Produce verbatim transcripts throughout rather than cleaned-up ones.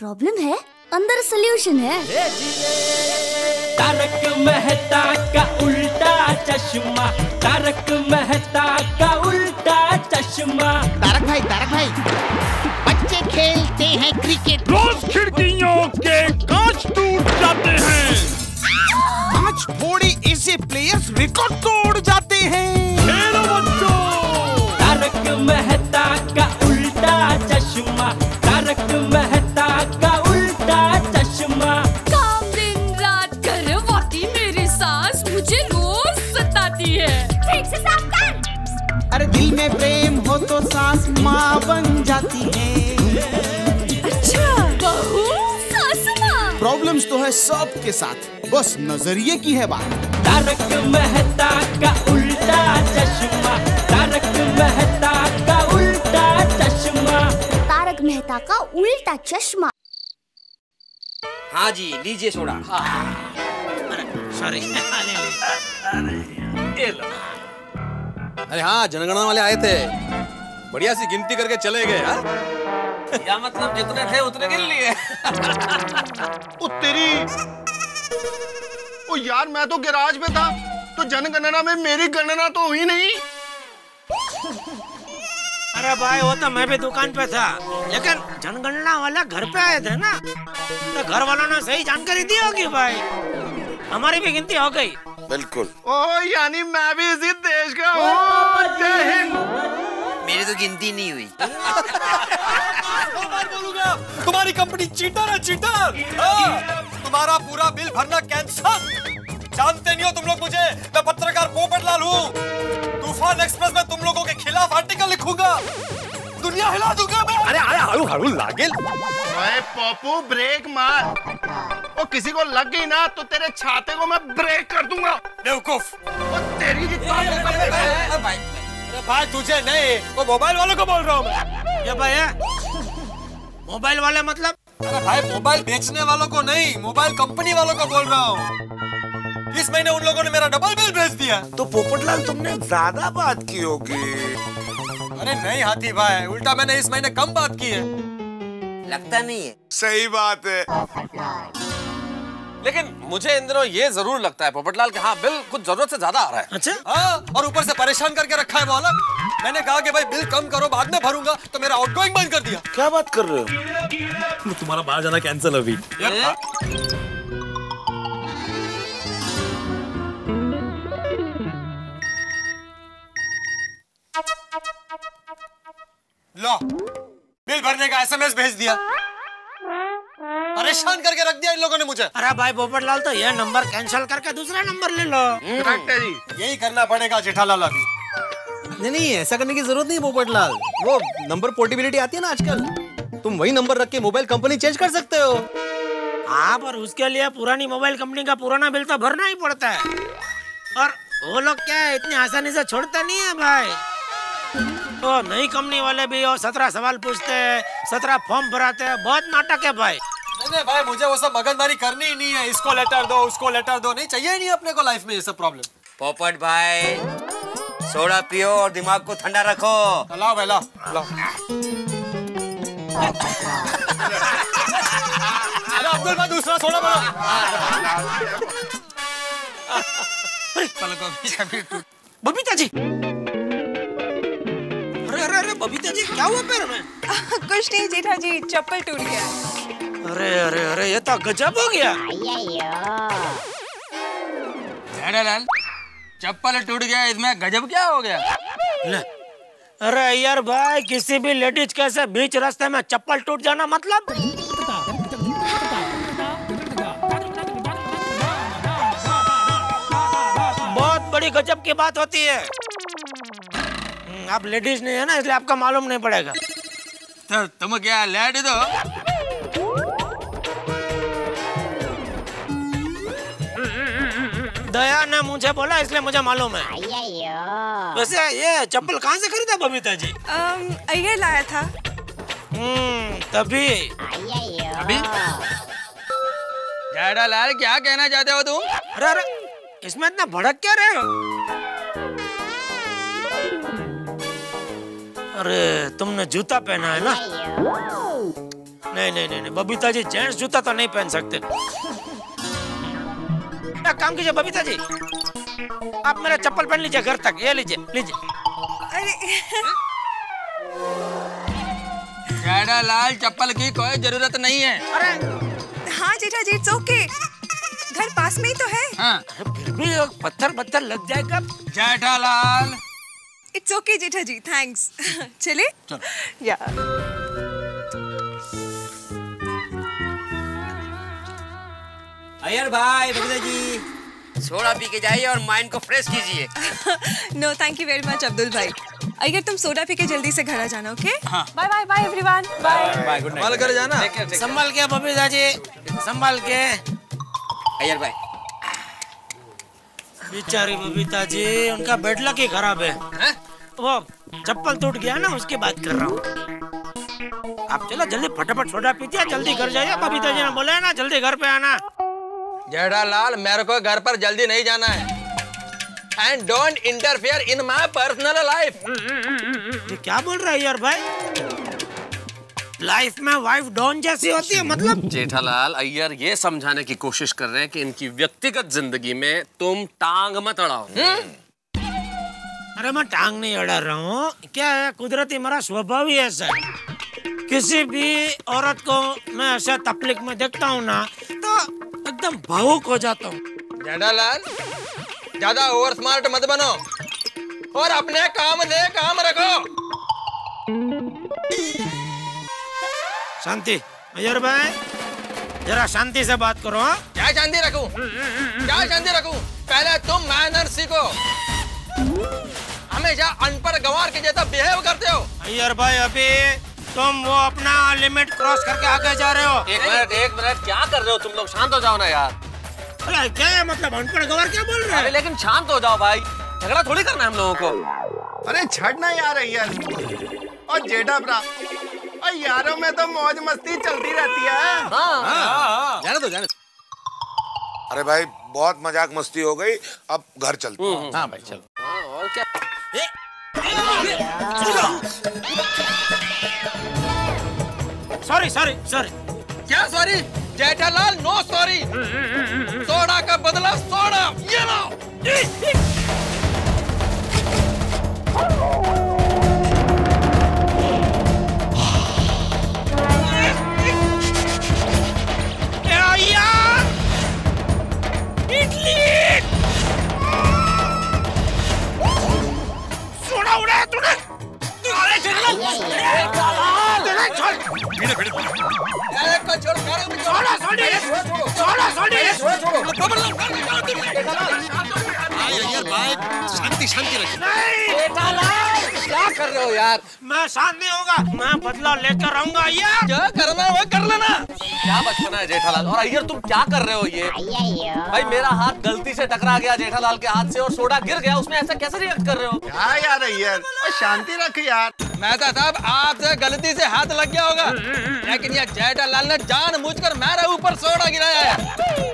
Problem है अंदर solution है। तारक मेहता का उल्टा चश्मा, तारक मेहता का उल्टा चश्मा। तारक भाई, तारक भाई, बच्चे खेलते हैं क्रिकेट, रोज खिड़कियों के कांच टूट जाते हैं। आज थोड़े ऐसे प्लेयर्स रिकॉर्ड तोड़ जाते हैं। हेलो बच्चों, तारक मेहता का उल्टा चश्मा, तारक मेहता का उल्टा चश्मा। काम दिन रात करे वाकई मेरी सास मुझे रोज सताती है। ठीक से साफ कर। अरे दिल में प्रेम हो तो सास माँ बन जाती है। अच्छा, बहू सास माँ। प्रॉब्लम्स तो है सब के साथ, बस नजरिए की है बात। तारक मेहता का उल्टा चश्मा, तारक मेहता का उल्टा चश्मा, तारक मेहता का उल्टा चश्मा। हाँ जी, लीजिए सोडा। सॉरी। अरे हाँ, जनगणना वाले आए थे, बढ़िया सी गिनती करके चले गए। या मतलब जितने थे उतने गिन लिए। ओ तेरी, ओ यार मैं तो गैराज में था, तो जनगणना में मेरी गणना तो हुई नहीं। अरे भाई, वो तो मैं भी दुकान पे था, लेकिन जनगणना वाला घर पे आए थे ना, तो घर वालों ने सही जानकारी दी होगी भाई। हमारी भी गिनती हो गई। बिल्कुल। ओ यानी मैं भी इसी देश का हूँ। जय हिंद। मेरी तो गिनती नहीं हुई। बोलूंगा, तुम्हारी कंपनी चीटर है, चीटर। तुम्हारा पूरा बिल भरना कैंसल। जानते नहीं हो तुम लोग मुझे, मैं पत्रकार पोपटलाल हूँ। तूफान एक्सप्रेस में तुम लोगों के खिलाफ आर्टिकल लिखूंगा, दुनिया हिला दूंगा मैं। अरे अरे, हरू हरू लागेल। ओए पप्पू, ब्रेक मार। ओ किसी को लग गई ना तो तेरे छाते को मैं ब्रेक कर दूंगा। बेवकूफ। ओ तेरी जितना भाई, भाई तुझे नहीं, वो मोबाइल वालों को बोल रहा हूँ। ये भाई मोबाइल वाले मतलब? अरे भाई, मोबाइल बेचने वालों को नहीं, मोबाइल कंपनी वालों को बोल रहा हूँ। इस महीने उन लोगों ने मेरा डबल बिल भेज दिया। तो पोपटलाल, तुमने ज्यादा बात की होगी। अरे नहीं हाथी भाई, उल्टा मैंने इस महीने कम बात की है। लगता नहीं है। सही बात है। लेकिन मुझे इन दिनों ये जरूर लगता है पोपटलाल कि हाँ, बिल कुछ जरूरत से ज्यादा आ रहा है। अच्छा? हाँ, और ऊपर से परेशान करके रखा है वो अलग। मैंने कहा कि भाई बिल कम करो, बाद में भरूंगा, तो मेरा आउटगोइंग बंद कर दिया। क्या बात कर रहे हो? तुम्हारा बाहर जाना कैंसिल अभी। लो, बिल भरने का एसएमएस भेज दिया, परेशान करके रख दिया इन लोगों ने मुझे। अरे भाई पोपटलाल, तो ये नंबर कैंसिल करके दूसरा नंबर ले लो। करेक्ट है जी, यही करना पड़ेगा जेठालाल अभी। नहीं नहीं, ऐसा करने की जरूरत नहीं पोपटलाल। वो नंबर पोर्टेबिलिटी आती है ना आजकल, तुम वही नंबर रख के मोबाइल कंपनी चेंज कर सकते हो। हाँ, पर उसके लिए पुरानी मोबाइल कंपनी का पुराना बिल तो भरना ही पड़ता है, और वो लोग क्या है, इतनी आसानी से छोड़ते नहीं है भाई। तो नई कंपनी वाले भी और सत्रह सवाल पूछते हैं, सत्रह फॉर्म भराते हैं, बहुत नाटक है भाई। नहीं भाई, मुझे वो सब मगजमारी करनी ही नहीं है। इसको लेटर दो, उसको लेटर दो, नहीं चाहिए ही नहीं अपने को लाइफ में ये सब प्रॉब्लम। पोपट भाई, सोडा पियो और दिमाग को ठंडा रखो। लाओ भाई, लाओ लाओ। अब्दुल भाई, दूसरा सोडा बनाओ। बबीता जी, अरे अरे बबीता जी, क्या हुआ पैर में? कुछ नहीं जेठा जी, चप्पल टूट गया। अरे अरे अरे, ये तो गजब हो गया। जेठालाल, चप्पल टूट गया, इसमें गजब क्या हो गया? अरे अय्यर भाई, किसी भी लेडीज कैसे बीच रास्ते में चप्पल टूट जाना मतलब? बहुत बड़ी गजब की बात होती है। आप लेडीज नहीं है ना, इसलिए आपका मालूम नहीं पड़ेगा। तो तुम क्या लेडीज हो? दया ने मुझे बोला, इसलिए मुझे मालूम है। वैसे ये चप्पल कहाँ से खरीदा बबीता जी? अय्यर लाया था। हम्म, तभी तभी जेठालाल, क्या कहना चाहते हो तुम? अरे अरे, इसमें इतना भड़क क्या रहे हो? अरे तुमने जूता पहना है ना? नहीं नहीं नहीं बबीता जी जेंट्स जूता तो नहीं पहन सकते। एक काम कीजिए बबीता जी, आप मेरा चप्पल पहन लीजिए घर तक, ये लीजिए लीजिए। जेठालाल चप्पल की कोई जरूरत नहीं है। अरे हाँ जेठा जी इट्स ओके, घर पास में ही तो है। हाँ। फिर भी पत्थर पत्थर लग जाएगा। Jethalal it's okay Jetha ji thanks. चले यार अय्यर भाई बबीता जी सोडा पी के जाइए और माइंड को फ्रेश कीजिए। No thank you very much Abdul भाई। अय्यर तुम सोडा पी के जल्दी से घर आ जाना okay. Bye bye bye everyone bye. Good night. घर जाना संभाल के बबीता जी, संभाल के अय्यर भाई। बेचारी बबीता जी उनका बेड लक ही खराब है, है? वो चप्पल टूट गया ना उसकी बात कर रहा हूँ। आप चलो जल्दी फटाफट सोडा पीजिए जल्दी घर जाइए, बबीता जी ने बोला है ना जल्दी घर पे आना। जेठालाल मेरे को घर पर जल्दी नहीं जाना है। And don't interfere in my personal life. ये क्या बोल रहा है यार भाई? लाइफ में वाइफ डॉन जैसी होती है मतलब? जेठालाल अय्यर ये समझाने की कोशिश कर रहे हैं कि इनकी व्यक्तिगत जिंदगी में तुम टांग मत अड़ाओ। अरे मैं टांग नहीं अड़ा रहा हूँ, क्या है कुदरती मेरा स्वभाव ही ऐसा है। किसी भी औरत को मैं ऐसा तकलीफ में देखता हूँ ना तो एकदम भावुक हो जाता हूँ। जेठालाल ज्यादा ओवर स्मार्ट मत बनो और अपने काम से काम रखो। शांति अय्यर भाई, जरा शांति से बात करो। क्या शांति रखूं? क्या शांति रखूं? पहले तुम मैनर सीखो, हमेशा अनपढ़ गंवार के जैसा बिहेव करते हो। अय्यर भाई अभी तुम वो अपना लिमिट क्रॉस करके आगे जा रहे हो। एक मिनट एक मिनट क्या कर रहे हो तुम लोग, शांत हो जाओ ना यार। अरे क्या है मतलब अनपढ़ गंवार क्या बोल रहे हैं? लेकिन शांत हो जाओ भाई, झगड़ा थोड़ी करना है हम लोगों को। अरे छड़ना यार अय्यर और जेठा भरा और यारों में तो मौज मस्ती चलती रहती है। हाँ, हाँ, हाँ। जाने दो जाने दो। अरे भाई बहुत मजाक मस्ती हो गई, अब घर चलते हैं। हाँ भाई चलो। और क्या सॉरी सॉरी सॉरी क्या sorry? Jethalal no sorry, soda का बदला सोडा ये लो। क्या यार इडली सोडा उड़ाया तूने? अरे जेठालाल छोड़ मेरे बेटे अरे को छोड़ करो छोड़ो छोड़ी छोड़ो छोड़ी खबर लो कर दे यार भाई शांति शांति रख। नहीं जेठालाल क्या कर रहे हो यार? मैं शांत नहीं होगा, मैं बदला लेकर आऊंगा। यार क्या करना है वो कर लेना, क्या बचपना है जेठालाल। और अय्यर तुम क्या कर रहे हो ये? भाई मेरा हाथ गलती से टकरा गया जेठालाल के हाथ से और सोडा गिर गया उसमें, ऐसा कैसे रिएक्ट कर रहे हो? क्या यार अय्यर शांति रख यार। मेहता साहब आपसे गलती से हाथ लग गया होगा लेकिन ये जेठालाल ने जानबूझकर मेरे ऊपर सोडा गिराया है।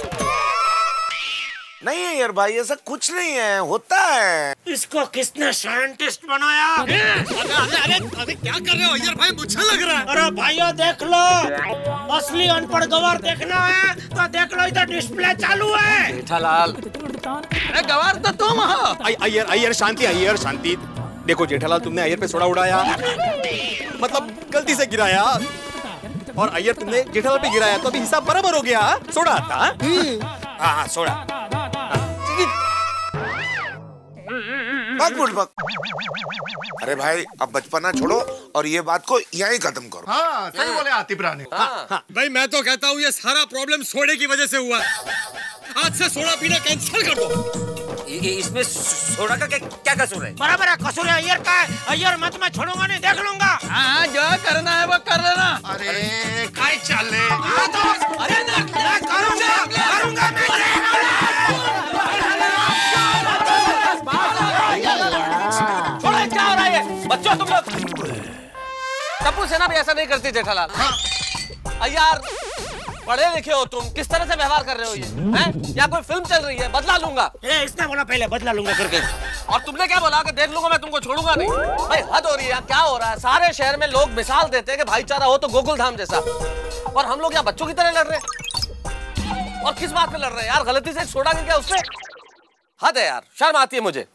नहीं है यार भाई ऐसा कुछ नहीं है, होता है। इसको किसने साइंटिस्ट बनाया? अरे अरे अरे क्या कर रहे हो यार भाई, मुझे लग रहा है। अरे भाइयों देख लो, असली अनपढ़ गंवार देखना है तो देख लो इधर डिस्प्ले चालू है। जेठालाल अरे गंवार तो तुम हो। अय्यर अय्यर शांति अय्यर शांति। देखो जेठालाल तुमने अय्यर पे सोडा उड़ाया मतलब गलती से गिराया और अय्यर तुमने जेठालाल पे गिराया तो अभी हिसाब बराबर हो गया। सोडा आता हाँ हाँ सोडा बक बक। अरे भाई अब बचपना छोड़ो और ये बात को यहीं खत्म करो। हाँ सही बोले आतिफ राणे। हाँ, हाँ। भाई मैं तो कहता हूँ ये सारा प्रॉब्लम सोडे की वजह से हुआ, आज से सोडा पीना कैंसिल कर दो। इसमें सोडा का क्या कसूर है? बराबर है कसूर है अय्यर का है। अय्यर मत मैं छोड़ूंगा नहीं, देख लूंगा। हाँ जो करना है वो कर लेना। अरे काय चले तो, अरे ना, ना, करूंगा करूंगा मैं। छोड़ो क्या हो रहा है बच्चों तुम लोग? टप्पू सेना भी ऐसा नहीं करती जेठालाल। अय्यर पढ़े लिखे हो तुम, किस तरह से व्यवहार कर रहे हो ये हैं? या कोई फिल्म चल रही है बदला लूंगा? ए, इसने बोला पहले बदला लूंगा करके और तुमने क्या बोला कि देख लूंगा मैं तुमको छोड़ूंगा नहीं? भाई हद हो रही है, क्या हो रहा है? सारे शहर में लोग मिसाल देते हैं कि भाईचारा हो तो गोकुल धाम जैसा, और हम लोग यहाँ बच्चों की तरह लड़ रहे हैं। और किस बात पे लड़ रहे हैं यार, गलती से छोड़ा गया उससे। हद है यार, शर्म आती है मुझे।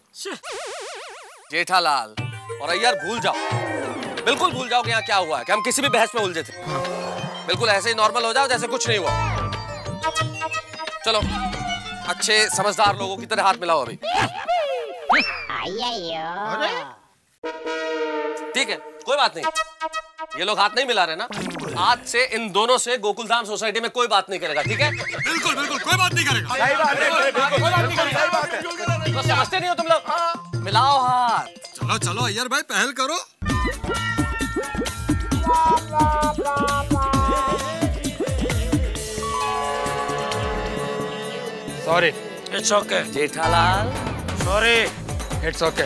जेठालाल और अय्यर भूल जाओ, बिल्कुल भूल जाओ कि यहाँ क्या हुआ है, कि हम किसी भी बहस में उलझे थे। बिल्कुल ऐसे ही नॉर्मल हो जाओ जैसे कुछ नहीं हुआ। चलो अच्छे समझदार लोगों की तरह हाथ मिलाओ अभी। ठीक है, कोई बात नहीं, ये लोग हाथ नहीं मिला रहे ना, आज से इन दोनों से गोकुल धाम सोसाइटी में कोई बात नहीं करेगा। ठीक है, बिल्कुल बिल्कुल कोई बात नहीं करेगा। सही बात है, कोई बात नहीं करेगा। समझते नहीं हो तुम लोग, मिलाओ हाथ। चलो चलो अय्यर भाई, पहल करो। Sorry, it's okay Jethalal. Sorry, it's okay.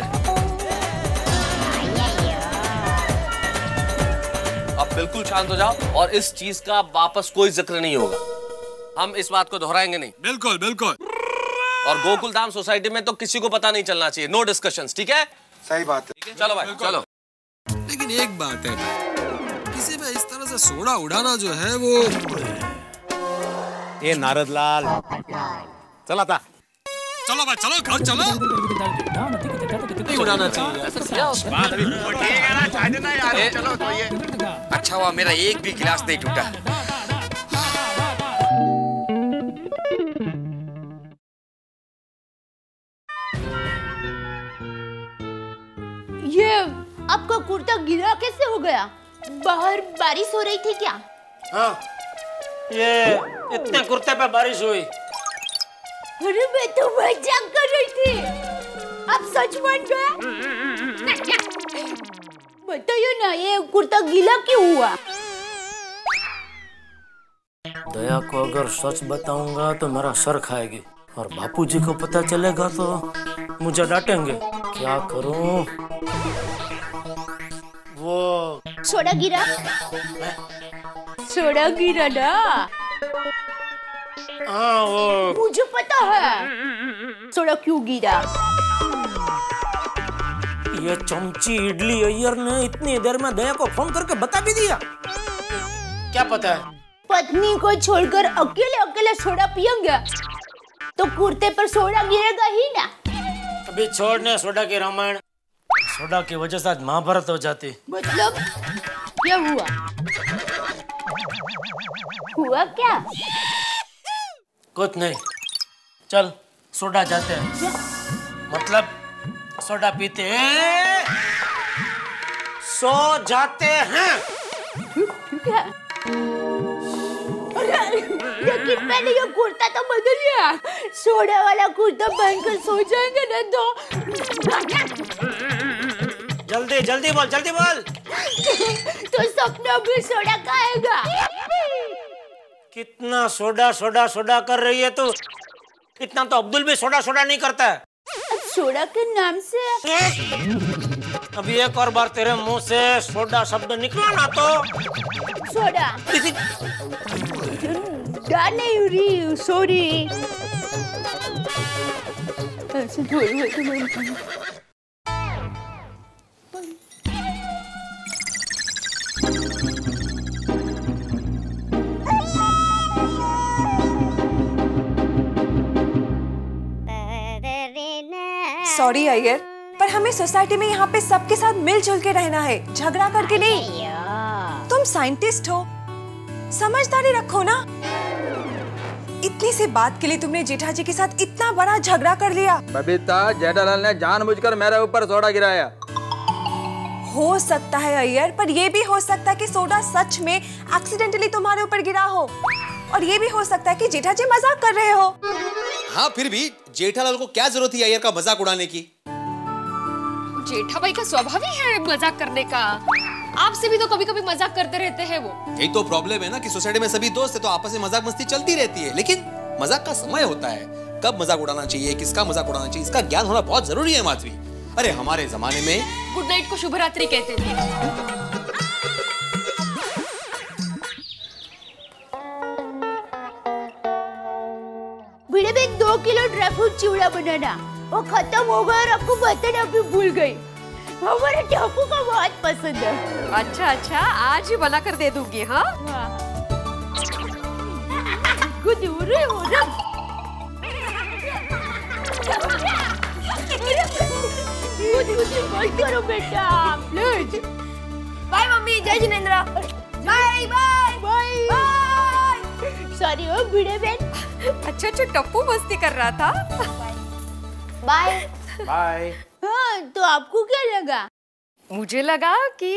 अब बिल्कुल शांत हो जाओ और इस चीज का वापस कोई जिक्र नहीं होगा। हम इस बात को दोहराएंगे नहीं, बिल्कुल बिल्कुल। और गोकुल धाम सोसाइटी में तो किसी को पता नहीं चलना चाहिए। नो डिस्कशंस, ठीक है? सही बात है। चलो भाई चलो। लेकिन एक बात है, किसी में इस तरह से सोडा उड़ाना जो है वो। ये नारदलाल चला था। चलो भाई चलो, घर चलो। नहीं उड़ाना चाहिए। अच्छा हुआ मेरा एक भी गिलास नहीं टूटा। ये आपका कुर्ता गिरा कैसे हो गया? बाहर बारिश हो रही थी क्या? हाँ, ये इतने कुर्ते पे बारिश हुई। अरे मैं तो मजाक कर रही थी, आप सच मान गए? बताइए ना, ये कुर्ता गीला क्यों हुआ? दया को अगर सच बताऊंगा तो मेरा सर खाएगी, और बापूजी को पता चलेगा तो मुझे डांटेंगे। क्या करूं? वो सोडा गिरा, सोडा गिरा ना। हाँ वो मुझे पता है सोडा क्यों गिरा। ये चमची इडली अय्यर ने इतनी देर में दया को फोन करके बता भी दिया। क्या पता है? पत्नी को छोड़कर अकेले अकेले सोडा पिएंगे तो कुर्ते पर सोडा गिरेगा ही ना। अभी छोड़ने सोडा के रामायण, सोडा की वजह से आज महाभारत हो जाती। मतलब क्या हुआ? हुआ क्या? कुछ नहीं, चल सोडा जाते हैं। मतलब सोडा पीते हैं, सो जाते हैं। लेकिन मैंने ये कुर्ता तो बदल लिया, सोडा वाला कुर्ता पहनकर सो जाएंगे ना तो। जल्दी जल्दी बोल, जल्दी बोल। तो सपना भी सोडा खाएगा। कितना सोडा सोडा सोडा कर रही है तू। इतना तो अब्दुल भी सोडा सोडा नहीं करता है। सोडा के नाम से अभी एक और बार तेरे मुंह से सोडा शब्द निकला ना तो। सोडा नहीं, सॉरी। सॉरी अय्यर, पर हमें सोसाइटी में यहाँ पे सबके साथ मिलजुल के रहना है, झगड़ा करके नहीं। तुम साइंटिस्ट हो, समझदारी रखो ना। इतनी सी बात के लिए तुमने जेठा जी के साथ इतना बड़ा झगड़ा कर लिया। बबीता, जेठालाल ने जानबूझकर मेरे ऊपर सोडा गिराया। हो सकता है अय्यर, पर यह भी हो सकता है कि सोडा सच में एक्सीडेंटली तुम्हारे ऊपर गिरा हो, और ये भी हो सकता है कि जेठा जी मजाक कर रहे हो। हाँ, फिर भी जेठालाल को क्या जरूरत थी अय्यर का मजाक उड़ाने की? जेठा भाई का स्वभाव ही है मजाक करने का। आपसे भी तो कभी कभी मजाक करते रहते हैं वो। यही तो प्रॉब्लम है ना कि सोसाइटी में सभी दोस्त है तो आपस में मजाक मस्ती चलती रहती है, लेकिन मजाक का समय होता है, कब मजाक उड़ाना चाहिए, किसका मजाक उड़ाना चाहिए, इसका ज्ञान होना बहुत जरूरी है माधवी। अरे हमारे जमाने में गुड नाइट को शुभ रात्रि कहते थे। दो किलो ड्राई फ्रूट चिवड़ा बनाना, वो खत्म हो गया और आपको बताना भी भूल गई। हमारे टप्पू का बहुत पसंद है। अच्छा अच्छा, आज ही बना कर दे दूंगी। हाँ, मत करो बेटा प्लीज। बाय मम्मी, जय जिनेंद्र, बाय बाय बाय। सॉरी हो भिड़े बहन। अच्छा अच्छा टप्पू मस्ती कर रहा था। Bye bye. हाँ तो आपको क्या लगा? मुझे लगा कि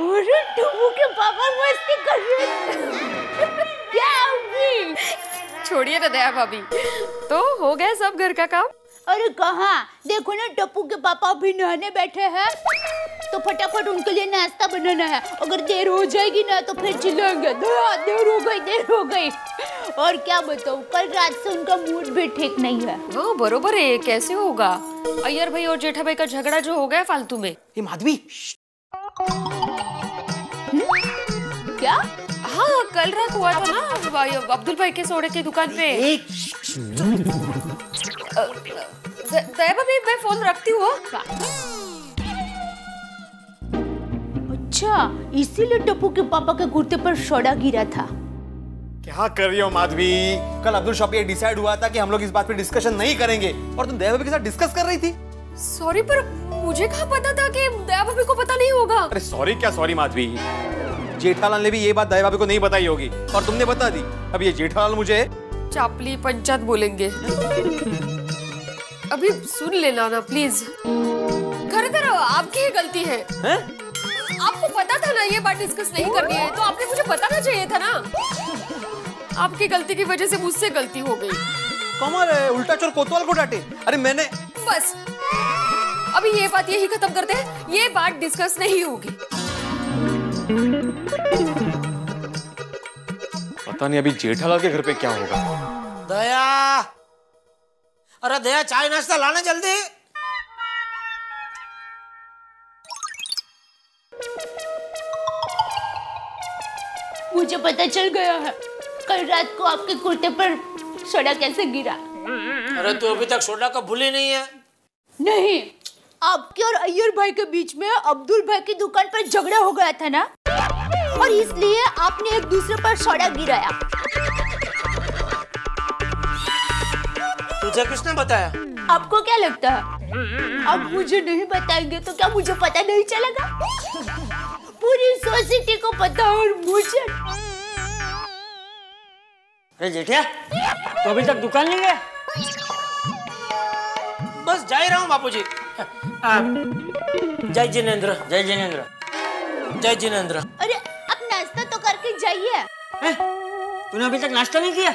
अरे टप्पू के पापा मस्ती कर रहे हैं। क्या होगी? छोड़िए ना दया भाभी, तो हो गया सब घर का काम? अरे कहाँ, देखो ना टप्पू के पापा अभी नहाने बैठे हैं, तो फटाफट उनके लिए नाश्ता बनाना है। अगर देर हो जाएगी ना तो फिर चिल्लाएंगे देर हो गई देर हो गई। और क्या बताऊँ, कल रात से उनका मूड भी ठीक नहीं है। वो बरोबर है, कैसे होगा? अय्यर भाई और जेठा भाई का झगड़ा जो हो गया फालतू में। ये माधवी क्या? हाँ कल रात हुआ था ना भाई, अब्दुल भाई के सोने की दुकान पे। दया भाभी मैं फोन रखती हूँ। अच्छा इसीलिए टप्पू के पापा के कुर्ते पर सोडा गिरा था। क्या कर रही हो माधवी? कल अब्दुल शॉप पे डिसाइड हुआ था कि हम लोग इस बात पे डिस्कशन नहीं करेंगे, और तुम दया भाभी के साथ डिस्कस कर रही थी। सॉरी पर मुझे कहाँ पता था कि दया भाभी को पता नहीं होगा। अरे सॉरी क्या सॉरी माधवी, जेठालाल ने भी ये बात दया भाभी को नहीं बताई होगी और तुमने बता दी। अब ये जेठालाल मुझे चापली पंचायत बोलेंगे। अभी सुन लेना ना प्लीज, घर घर आपकी ही गलती है। है? आपको पता था ना ये बात डिस्कस नहीं करनी है, तो आपने मुझे बताना चाहिए था ना। आपकी गलती की वजह से मुझसे गलती हो गई। कमाल है, उल्टा चोर कोतवाल को डांटे। अरे मैंने बस अभी ये बात यही खत्म करते हैं, ये बात डिस्कस नहीं होगी। पता नहीं अभी जेठालाल के घर पे क्या होगा। दया, अरे दया चाय नाश्ता लाना जल्दी। मुझे पता चल गया है कल रात को आपके कुर्ते पर सोडा कैसे गिरा। अरे तू तो अभी तक सोडा का भूली नहीं है। नहीं, आपके और अय्यर भाई के बीच में अब्दुल भाई की दुकान पर झगड़ा हो गया था ना, और इसलिए आपने एक दूसरे पर सोडा गिराया। तुझे किसने बताया? आपको क्या लगता है आप मुझे नहीं बताएंगे तो क्या मुझे पता नहीं चलेगा? पूरी सोसाइटी को पता और मुझे। अरे जेठिया तो अभी तक दुकान नहीं गया? बस जा ही रहा हूँ बापूजी। जय जिनेंद्र, जय जिनेंद्र, जय जिनेंद्र। अरे अब नाश्ता तो करके जाइए। तूने अभी तक नाश्ता नहीं किया?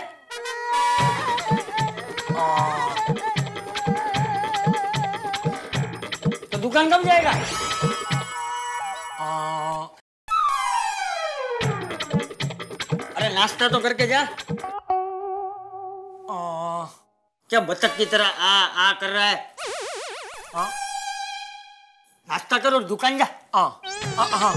तो दुकान कब जाएगा? अरे नाश्ता तो करके जा। क्या बतख की तरह आ आ कर रहा है? नाश्ता करो, दुकान जा। आ, आ, आ।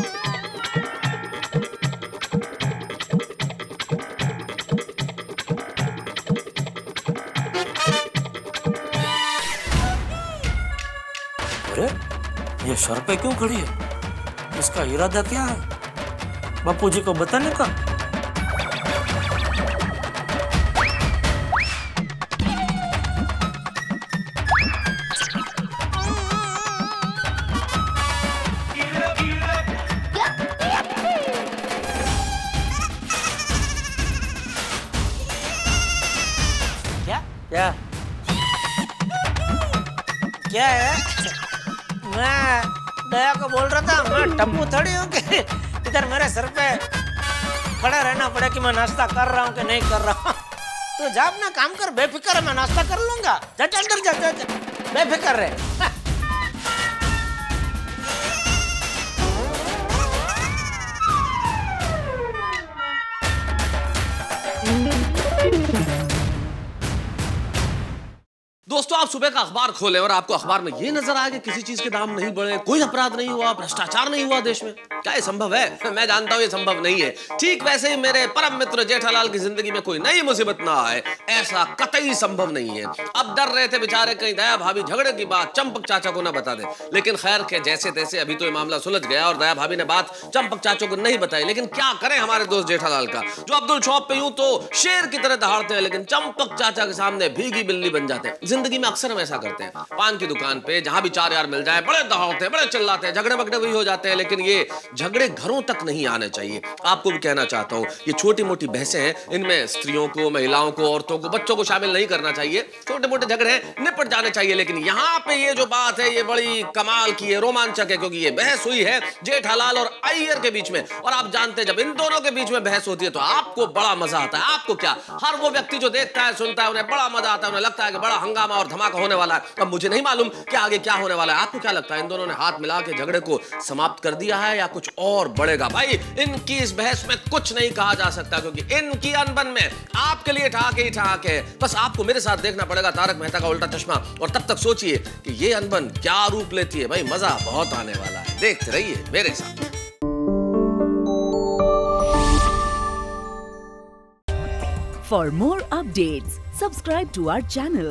अरे ये सर पे क्यों खड़ी है? इसका इरादा क्या है? बापू जी को बताने का? क्या क्या है? मैं दया को बोल रहा था मैं टप्पू थोड़ी हूँ कि इधर मेरे सर पे खड़ा रहना पड़े कि मैं नाश्ता कर रहा हूँ कि नहीं कर रहा हूँ। तो जा अपना काम कर, बेफिक्र है, मैं नाश्ता कर लूंगा। जा अंदर जा, जा, जा। बेफिक्र है। दोस्तों आप सुबह का अखबार खोलें और आपको अखबार में ये नजर आया कि किसी चीज के दाम नहीं बढ़े, कोई अपराध नहीं हुआ, भ्रष्टाचार नहीं हुआ देश में। क्या ये संभव है? मैं जानता हूं ये संभव नहीं है। ठीक वैसे ही मेरे परम मित्र जेठालाल की जिंदगी में कोई नई मुसीबत ना आए, ऐसा कतई संभव नहीं है। अब डर रहे थे बेचारे कहीं दया भाभी झगड़े की बात चंपक चाचा को ना बता दे, लेकिन खैर के जैसे तैसे अभी तो ये मामला सुलझ गया और दया भाभी ने बात चंपक चाचा को नहीं बताई। लेकिन क्या करें हमारे दोस्त जेठालाल का, जो अब्दुल शॉप पे यूं तो शेर की तरह दहाड़ते हैं लेकिन चंपक चाचा के सामने भीगी बिल्ली बन जाते हैं। जिंदगी में अक्सर हम ऐसा करते हैं, पान की दुकान पे जहाँ भी चार यार मिल जाए बड़े दहावते हैं, बड़े चिल्लाते हैं, झगड़े बगड़े भी हो जाते हैं, लेकिन ये झगड़े घरों तक नहीं आने चाहिए। आपको भी कहना चाहता हूँ, ये छोटी मोटी बहसें हैं, इनमें स्त्रियों को, महिलाओं को, औरतों को, बच्चों को शामिल नहीं करना चाहिए। छोटे मोटे झगड़े हैं, निपट जाने चाहिए। लेकिन यहाँ पे ये जो बात है ये बड़ी कमाल की है, रोमांचक है, क्योंकि ये बहस हुई है जेठालाल और अय्यर के बीच में। और आप जानते हैं जब इन दोनों के बीच में बहस होती है तो आपको बड़ा मजा आता है। आपको क्या, हर वो व्यक्ति जो देखता है सुनता है उन्हें बड़ा मजा आता है, उन्हें लगता है कि बड़ा हंगामा और धमाका होने वाला है। अब मुझे नहीं मालूम कि आगे क्या होने वाला है, आपको क्या लगता है? इन दोनों ने हाथ मिला के झगड़े को समाप्त कर दिया है या कुछ और बढ़ेगा? भाई इनकी इस बहस में कुछ नहीं कहा जा सकता, क्योंकि इनकी अनबन में आपके लिए ठहाक ही ठहाक है। बस आपको मेरे साथ देखना पड़ेगा तारक मेहता का उल्टा चश्मा, और तब तक सोचिए कि ये अनबन क्या रूप लेती है। भाई मजा बहुत आने वाला है, देखते रहिए मेरे साथ। For more updates, subscribe to our channel,